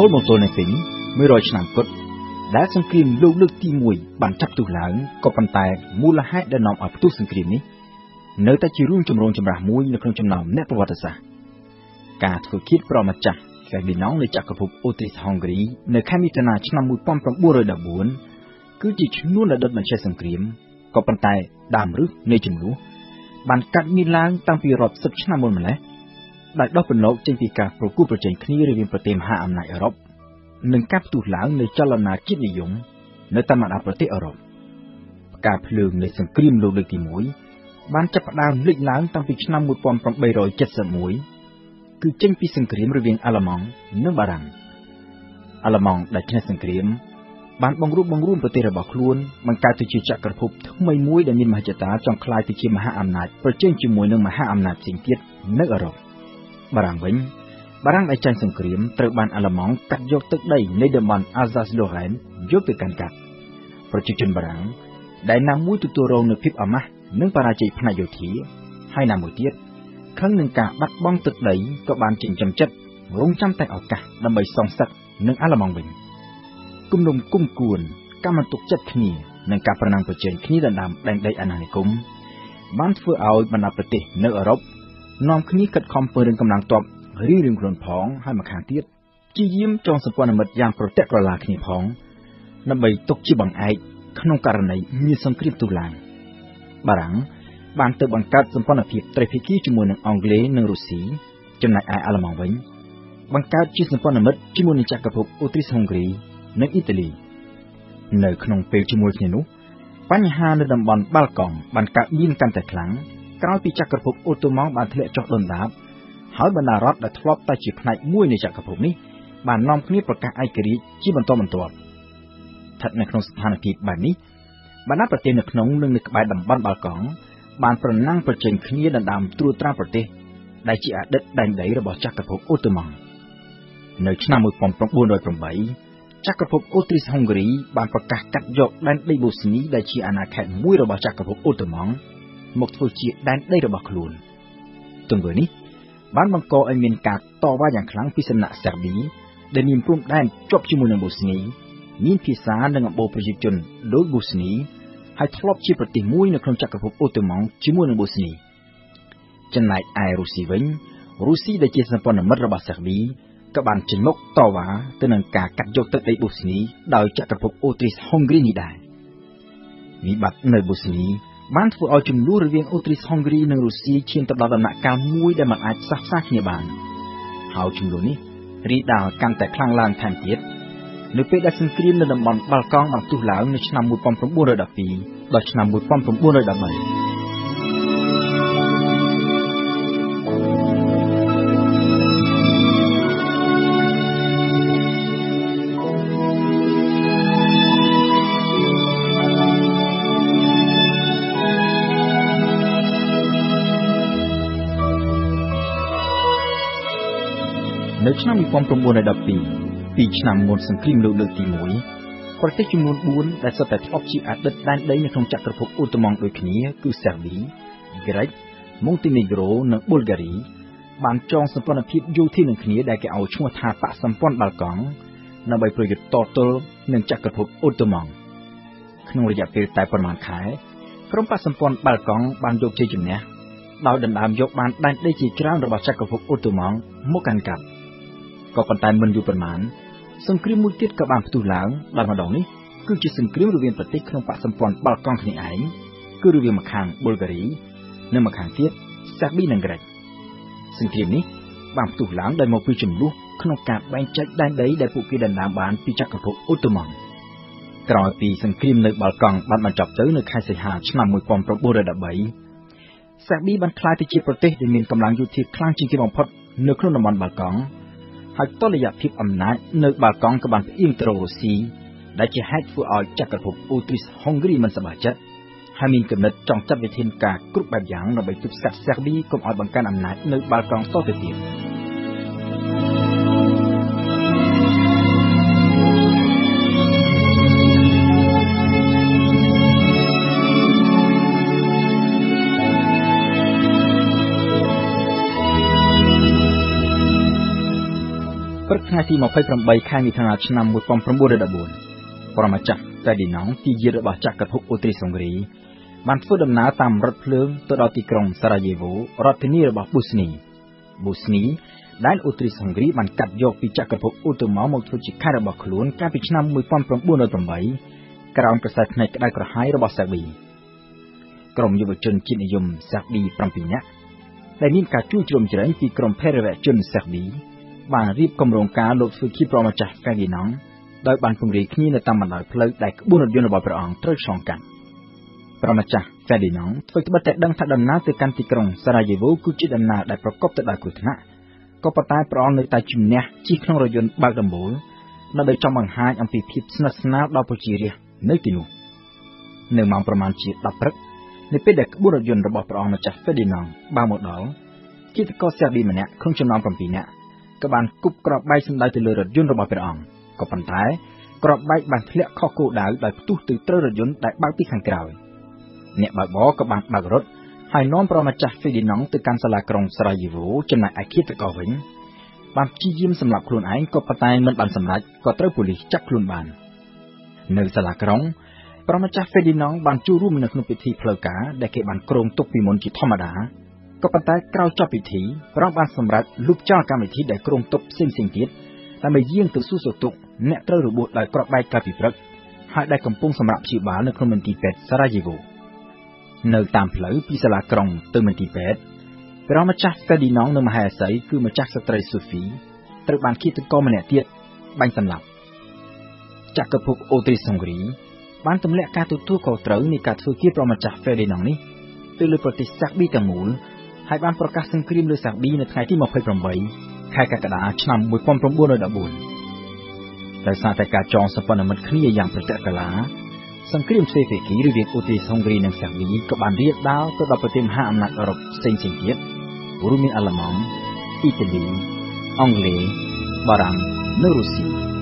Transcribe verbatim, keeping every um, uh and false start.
หดมองตัวในปีไม่รอยฉนังกดได้สังเกตลูกเลือกที่มวยบังจับตุหลังก็ปันแตกมูลให้ได้นำอับตุสังเกตนี้เนื้อตาจีรุ่งจำลองจำรามวยในคลองจำนำแนบประวัติศาสตร์การถูกคิดประมาจักแก่พี่น้องในจักรภพโอติสฮังการีในแคมิตนาชนะมวยป้อมประบุรอยดาบวนคือจิตนุ่นระดับมันใช้สังเกตก็ปันแตกดามรึในจุ่มรู้บังกัดมีล้างตั้งปีรอบสับชนะมวยมาแล้วได้ดอกเป็นโลกจึงปีกาโปรกูประเจนคณีเรียนประเทศหาอำนาจอรบหนึ่งกับตุลาในจลนาคิดนิยมในตำนานประเทศอรบการเพลิงในสังคมโลกเลือดมวยบ้านจับดาวลึกล้างตั้งปีชนะมวยปอมปอมใบรอยเจ็ดสมวยคือจึงปีสังคมระเวียงอัลมองเนื้อบารังอัลมองได้ชนะสังคมบ้านบางรูปบางรุ่นประเทศระบอบล้วนมันกลายเป็นจักรภพทั้งไม่มวยได้มีมหาจัตตาจงคลายติชิมหาอำนาจประเจนจิมวยหนึ่งมหาอำนาจสิงเทียดเนื้ออรบบารังเวงบารังไอจันสังเกตเตอร์บานอัลมองกัดยกตึกได้ในเดมอนอาซาสโดแลนยกตึกกันกัดประชาชนบารังได้นำมุ้ยตุตัวรองในพิบอมะเนื่องปราจัยพนายโยธีให้นำมุ้ยเทียดครั้งหนึ่งกะบัดบ้องตึกได้ก็บานจิงจำจัดลงจำแต่ออกกะดำใบซองสักหนึ่งอัลมองเวงกุมนมกุ้มกวนกามันตกจัดขณีหนึ่งกะประนังประเจนขณีดันดำแดงได้อนานิคมบ้านเฟื่อเอาบรรดาประเทศเนื้ออรบน้องขณีกัดคอมเปิดกำลังตอบหรือเรื่องกลอนพองให้มาขานเทียบจียิ้มจองสปอนเมตยางโปรเตกรลาขณีพองนับใบตกจีบังไอขนมการในมีสังคริปตุลางบารังบานเตอบังกัดสปอนพิบไตรพิกี้จมูนหนึ่งอังเกลหนึ่งรูสีจำนายไออัลมองเวงบังกัดจีสปอนเมตจมูนจักรภพอุตริสฮังการีในอิตาลีในขนมเปรี้ยวจมูนเนี่ยนุปัญหาในดับบอลบาลกองบังกัดยิ่งกันแต่ครั้งกล่าวปีจักรภพอุตมองบานเทเลจอดดอนดาบหายบรรดารัฐได้ทลอบใต้จีบในมุ้ยในจักรภพนี้บ้านน้องคนนี้ประกาศไอเกรีจีบันโตมันตัวถัดในขนมสถานที่บ้านนี้บ้านนับประเทศในขนมหนึ่งในกบายดำบ้านบาลกองบ้านประนั่งประเจนขณีดันดำตรูตราประเทศได้จีอาเด็ดแดงได้ระบอบจักรภพโอตมันในชนะมวยปอมปองบุญโดยปรมัยจักรภพโอตริสฮังการีบ้านประกาศกัดยกแดนได้บุษนีได้จีอาณาเขตมุ้ยระบอบจักรภพโอตมันหมดฟูจีแดนได้ระบอบคลูนตรงนี้บ้านบังกอไอเมียนกาต่อว่าอย่างครั้งพิศนาเซอร์บีได้นิมพรุ่งได้จบชิมูนบุษนีนิมพิสาหนึ่งโบประชาชนโดยบุษนีให้ทลอบชีปฏิมุยในครองจักรภพโอตมันชิมูนบุษนีจนนายไอรูซีเวนรูซีได้เจริญสัมพันธ์มัตรบาเซอร์บีกับบ้านจนมกต่อว่าตนังกากัดยกตะได้บุษนีโดยจักรภพโอตริสฮังการีได้มีบัตรในบุษนีบ้านฟูเอาจุ่มลู่ระเวียงอุตริสฮังการีในรัสเซียเชียนตะวันตกหนักการมุ้ยได้มันอาจซักซักเนียบานเฮาจุ่มลู่นี้รีดาวกันแต่คลั่งลานแทนเกียรติหรือเป็นดัชนีกรีนในดับบอลบาลกองบังตุหลาวในชนะมวยปอมปรมบุญระดับปีดัชนะมวยปอมปรมบุญระดับใหม่ในชนะมวยปอมปรมบุญระดับปีปีชนะมวยสังคมโลกเลือดตีมวยประเทศจำนวนบุญได้สแตทออฟชีอาเดตได้ได้ในครองจักรภพอุตมองโดยขณีคือเซอร์เบียเกรกมองติเนโกรและบุลแกรีบานจองสัมพันธภาพอยู่ที่หนึ่งขณีได้แก่เอาชั่วทาปะสัมพันธ์บาลกองนำไปประยุกต์ต่อตัวหนึ่งจักรภพอุตมองขณะระยะเปลี่ยนแต่ประมาณขายกรมปะสัมพันธ์บาลกองบานยกเจจุนเนี่ยเราดันดามยกบานได้ได้จีกรามระบาดจักรภพอุตมองมุกันกับก็ปันตายมันอยู่ประมาณสังคมมุทิตกับบางประตูหลังบางมาดองนี้คือจะสังคมรูเวียนปฏิกขนมปะสัมพันธ์บาลกองขณิไอคือรูเวียนมะขางบุลแกรีเนื้อมะขางเทียบแซกบีนังเกรกสังคมนี้บางประตูหลังได้มาพิจมลุขนมกาแบ่งจัดได้ได้ได้ผู้กีดันดามบานปีจักรภพอุตมองกลายปีสังคมในบาลกองบัดมันจับเจอในคายเสียหาชนะมวยความประบุระดับใบแซกบีบันคลายติจิประเทศได้มีกำลังอยู่ที่คลั่งจริงที่มองพดเนื้อขนมบาลกองหากต้นระยะพิบอำนาจในบาลกองกับบันอิมตรูซีได้จะให้ฟูเอาจักรภพอุตริสฮังการีมันสบายจัดให้มีกำหนดจองจับไปเทนกากรุบแบบอย่างเราไปจุดสักเซอร์บีกรมอบังการอำนาจในบาลกองต่อไปเดียว พฤกษ์นาทีมาไปพรำใบข่ายมีธนาชนำบุตรปอมพรำบูรดาบุญปรมาจักรแต่ดีน้องที่เยือกบาจักกระพุกอุตริสงรีบันฟูดดำน้าตามรถเพลิงตัวดาวติกรงซาราเยโวรถที่นี่ระบาบุสนีบุสนีด้านอุตริสงรีมันกัดโยกปีจักกระพุกอุตมามองทุจิข่ายระบาขลุ่นการพิชนำบุตรปอมพรำบูรดาบุญกระรำกระสับในกระไดกระหายระบาสักบีกรมยุวชนจินยมสักบีปรำปีเนะได้นิ่มการจู่โจมเจริญปีกรมเพรเวชชนสักบีบางรีบกำลังการลบสุขีปรมาจักการดีน้องโดยบางคนรีขี้ในตำบลหลายเพลิดได้บุญยนต์บาปรองตรึกสองกันปรมาจักการดีน้องฝึกบัตรแต่ดังทัดดำนาติการติกรงสลายเยวูกุจิดำนาได้ประกอบตัดได้กุศลก็ปะตายปรองในตาจุนเนี่ยจีขนรยนต์บางดำโบลนั่นโดยจอมบังหายอัมพีพิบสนัสนาดาวปจิเรียนึกตินูหนึ่งมองประมาณจีตับพรในเป็ดเด็กบุญยนต์บาปรองมาจักการดีน้องบางหมดดาวคิดก็เสียดีมันเนี่ยคงจำนองปรำปีเนี่ยกบาลกุบกรอบใบสำได้ตัวเรือรถยนต์ระบายเป็นอ่องก็ปันท้ายกรอบใบบานเทะข้อกูดาวได้ตู้ตื่นเต้นรถยนต์ได้บ้างที่ขังกล่าวเนี่ยบาบอกบาลบางรถหายน้อมประมาจักฝีดินน้องตื่นการสลายกรงสลายยิวจำนายไอคิดตะกอวิ่งบางชี้ยิ้มสำหรับคลุนไอก็ปันท้ายมันบานสำลักก็เต้าปุริจักคลุนบานเนื้อสลายกรงประมาจักฝีดินน้องบางจูรุ่มในขนมพิธีเพลกาได้เก็บบานกรงตุกปีมนจิตธรรมดาก็ปัตตาเก้าเจ้าพิธีร้องบานสำรัดลูกเจ้ากรรมพิธีได้กรงตบสิ่งสิ่งทิศและไม่เยี่ยงตัวสู้สุดตุกเนตเตอร์รูบุตรได้กรอบใบกาปิพรกหากได้กำปุ้งสำหรับชีวาในคลุมมันตีเป็ดสระยิโวเนื้อตามเผลอพิศลากรงเติมมันตีเป็ดเรามาจักกระดีน้องเนื้อมหาใสคือมาจักสตรีสุฟีตระบานขี้ตะกอมันเนตเตียดใบสำหรับจักกระพุกโอตริสงรีบ้านตำเละการตุ้ตู้เกาเต๋อในการฟื้นคิดเรามาจักกระดีน้องนี้ตัวเลือกปฏิสักบีตะมูลหายบ้านประกาศสังครีมเลือดสักบีในไทยที่มาเผยพรำใบใครกระดาษนำบุญความพรำบัวระดับบุญแต่สาแต่การจองสปอนมันคลี่อย่างประจักษ์กลาสังครีมเซฟิกีหรือเวียดอุติสงกรีในสักบีกับบานเรียดดาวตัวดับประเทศห้าอำนาจอรบเซนซิงเกียบรูมินอัลลามองอิตาลีอังกฤษบารังเนรุสี